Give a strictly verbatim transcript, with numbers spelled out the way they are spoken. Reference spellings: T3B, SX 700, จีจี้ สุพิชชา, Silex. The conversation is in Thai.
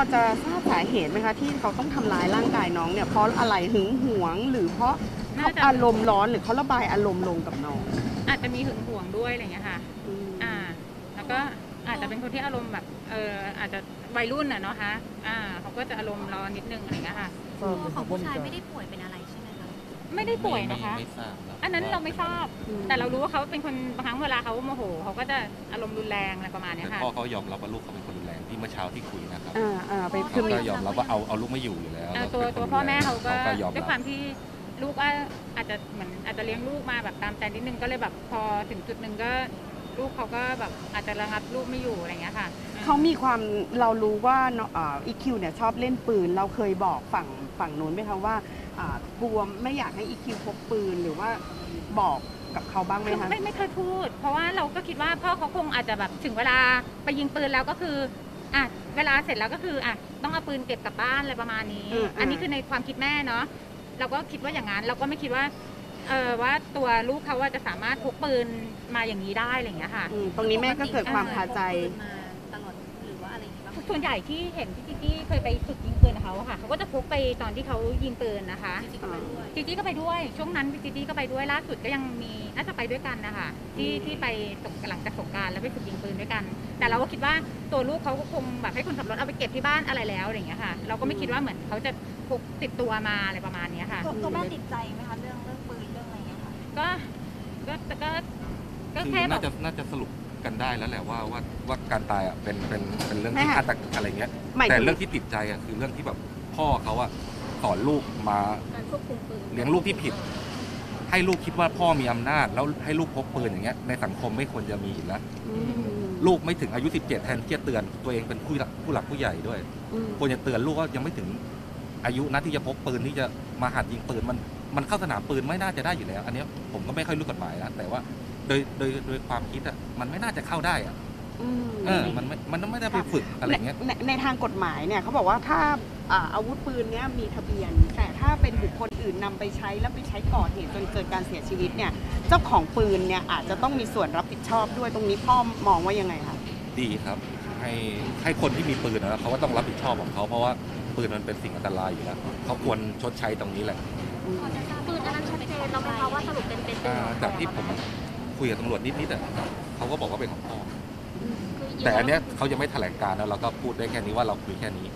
อจะทราบสาเหตุไหมคะที่เขาต้องทำร้ายร่างกายน้องเนี่ยเพราะอะไรหึงหวงหรือเพราะอารมณ์ร้อนหรือเขาระบายอารมณ์ลงกับน้องอาจจะมีหึงหวงด้วยอะไรอย่างเงี้ยค่ะอ่าแล้วก็อาจจะเป็นคนที่อารมณ์แบบเอออาจจะวัยรุ่นน่ะเนาะคะอ่าเขาก็จะอารมณ์ร้อนนิดนึงอะไรอย่างเงี้ยค่ะตัวของผู้ชายไม่ได้ป่วยเป็นอะไรใช่ไหมคะไม่ได้ป่วยนะคะอันนั้นเราไม่ทราบแต่เรารู้ว่าเขาเป็นคนบางครั้งเวลาเขาโมโหเขาก็จะอารมณ์รุนแรงอะไรประมาณนี้ค่ะพ่อเขายอมรับว่าลูกเขาเป็นคนรุนแรงที่เมื่อเช้าที่คุยนะครับคือเขายอมรับว่าเอาเอาลูกไม่อยู่อยู่แล้วตัวตัวพ่อแม่เขาก็ด้วยความที่ลูกอาจจะเหมือนอาจจะเลี้ยงลูกมาแบบตามใจนิดนึงก็เลยแบบพอถึงจุดหนึ่งก็ลูกเขาก็แบบอาจจะระงับลูกไม่อยู่อะไรอย่างเงี้ยค่ะเขามีความเรารู้ว่าอีคิวเนี่ยชอบเล่นปืนเราเคยบอกฝั่งฝั่งนู้นไหมคะว่ากลัวไม่อยากให้อีคิวพกปืนหรือว่าบอกกับเขาบ้างไหมคะไม่ไม่เคยพูดเพราะว่าเราก็คิดว่าพ่อเขาคงอาจจะแบบถึงเวลาไปยิงปืนแล้วก็คืออ่ะเวลาเสร็จแล้วก็คืออ่ะต้องเอาปืนเก็บกลับบ้านอะไรประมาณนี้อันนี้คือในความคิดแม่เนาะเราก็คิดว่าอย่างนั้นเราก็ไม่คิดว่าเออว่าตัวลูกเขาว่าจะสามารถพกปืนมาอย่างนี้ได้อะไรอย่างเงี้ยค่ะตรงนี้แม่ก็เกิดความคาใจตลอดหรือว่าอะไรอย่างเงี้ยบ้างส่วนใหญ่ที่เห็นที่จิ๊กจี้เคยไปฝึกยิงปืนเขาค่ะเขาก็จะพกไปตอนที่เขายิงปืนนะคะจิ๊กจี้ก็ไปด้วยช่วงนั้นจิ๊กจี้ก็ไปด้วยล่าสุดก็ยังมีน่าจะไปด้วยกันนะคะที่ที่ไปหลังจากสงกรานต์แล้วไปฝึกยิงปืนด้วยกันแต่เราก็คิดว่าตัวลูกเขาก็คงแบบให้คนขับรถเอาไปเก็บที่บ้านอะไรแล้วอะไรอย่างเงี้ยค่ะเราก็ไม่คิดว่าเหมือนเขาจะพกติดตัวมาอะไรประมาณนี้ค่ะตัวแม่ติดใจไหมคะเรื่องเรื่องปืนเรื่องอะไรเงี้ยค่ะก็ก็ก็ก็แค่น่าจะน่าจะสรุปกันได้แล้วแหละว่าว่าว่าการตายอ่ะเป็นเป็นเป็นเรื่องที่ฆาตกรรมอะไรเงี้ยแต่เรื่องที่ติดใจอ่ะคือเรื่องที่แบบพ่อเขาอ่ะสอนลูกมาเลี้ยงลูกที่ผิดให้ลูกคิดว่าพ่อมีอำนาจแล้วให้ลูกพกปืนอย่างเงี้ยในสังคมไม่ควรจะมีแล้วลูกไม่ถึงอายุสิบเจ็ดแทนที่จะเตือนตัวเองเป็นผู้หลักผู้หลักผู้ใหญ่ด้วยควรจะเตือนลูกว่ายังไม่ถึงอายุนะที่จะพกปืนที่จะมาหัดยิงปืนมันมันเข้าสนามปืนไม่น่าจะได้อยู่แล้วอันนี้ผมก็ไม่ค่อยรู้กฎหมายนะแต่ว่าโดยโดยโดยความคิดอ่ะมันไม่น่าจะเข้าได้อ่ะเออมันมันไม่ได้ไปฝึกอะไรเงี้ยในทางกฎหมายเนี่ยเขาบอกว่าถ้าอาวุธปืนเนี้ยมีทะเบียนแต่ถ้าเป็นบุคคลอื่นนำไปใช้แล้วไปใช้ก่อเหตุจนเกิดการเสียชีวิตเนี่ยเจ้าของปืนเนี่ยอาจจะต้องมีส่วนรับผิดชอบด้วยตรงนี้พ่อมองว่ายังไงคะดีครับให้ให้คนที่มีปืนนะเขาก็ต้องรับผิดชอบของเขาเพราะว่าปืนมันเป็นสิ่งอันตรายอยู่แล้วเขาควรชดใช้ตรงนี้แหละปืนอันนั้นชัดเจนเราไม่ทราบว่าสรุปเป็นเป็นจากที่ผมคุยกับตำรวจนิดนิดอ่ะเขาก็บอกว่าเป็นของพ่อแต่อันเนี้ยเขายังไม่แถลงการแล้วเราก็พูดได้แค่นี้ว่าเราคุยแค่นี้